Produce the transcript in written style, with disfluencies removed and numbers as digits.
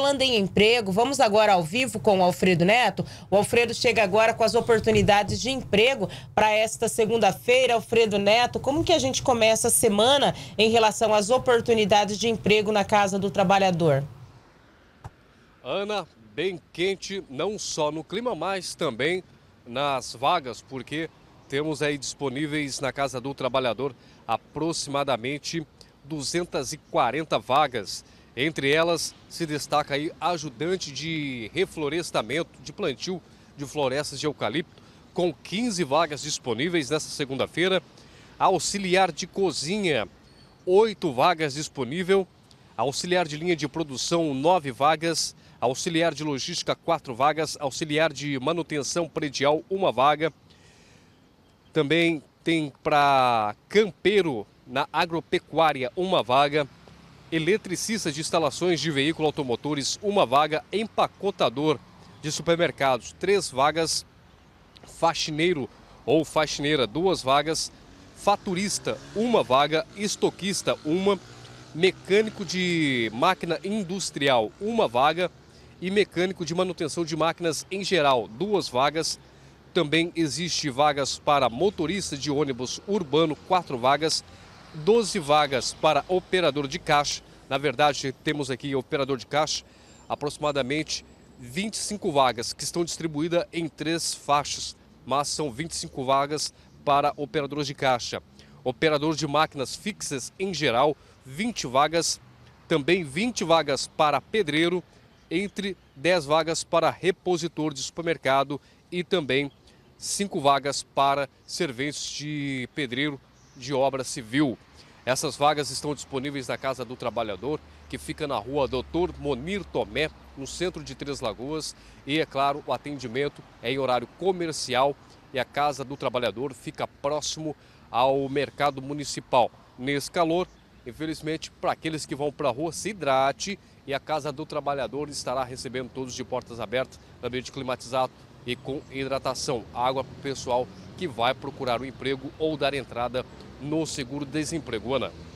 Falando em emprego, vamos agora ao vivo com o Alfredo Neto. O Alfredo chega agora com as oportunidades de emprego para esta segunda-feira. Alfredo Neto, como que a gente começa a semana em relação às oportunidades de emprego na Casa do Trabalhador? Ana, bem quente, não só no clima, mas também nas vagas, porque temos aí disponíveis na Casa do Trabalhador aproximadamente 240 vagas. Entre elas se destaca aí ajudante de reflorestamento, de plantio de florestas de eucalipto, com 15 vagas disponíveis nesta segunda-feira. Auxiliar de cozinha, 8 vagas disponível. Auxiliar de linha de produção, 9 vagas. Auxiliar de logística, 4 vagas. Auxiliar de manutenção predial, 1 vaga. Também tem para campeiro na agropecuária, 1 vaga. Eletricista de instalações de veículo automotores, 1 vaga. Empacotador de supermercados, 3 vagas. Faxineiro ou faxineira, 2 vagas. Faturista, 1 vaga. Estoquista, 1. Mecânico de máquina industrial, 1 vaga. E mecânico de manutenção de máquinas em geral, 2 vagas. Também existe vagas para motorista de ônibus urbano, 4 vagas. 12 vagas para operador de caixa. Na verdade, temos aqui operador de caixa, aproximadamente 25 vagas, que estão distribuídas em 3 faixas, mas são 25 vagas para operadores de caixa. Operador de máquinas fixas em geral, 20 vagas. Também 20 vagas para pedreiro, entre 10 vagas para repositor de supermercado e também 5 vagas para serventes de pedreiro de obra civil. Essas vagas estão disponíveis na Casa do Trabalhador, que fica na rua Dr. Monir Tomé, no centro de Três Lagoas. E, é claro, o atendimento é em horário comercial e a Casa do Trabalhador fica próximo ao mercado municipal. Nesse calor, infelizmente, para aqueles que vão para a rua, se hidrate, e a Casa do Trabalhador estará recebendo todos de portas abertas, ambiente climatizado e com hidratação. Água para o pessoal que vai procurar um emprego ou dar entrada no seguro-desemprego, Ana.